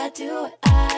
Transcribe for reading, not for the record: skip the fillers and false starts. I do it.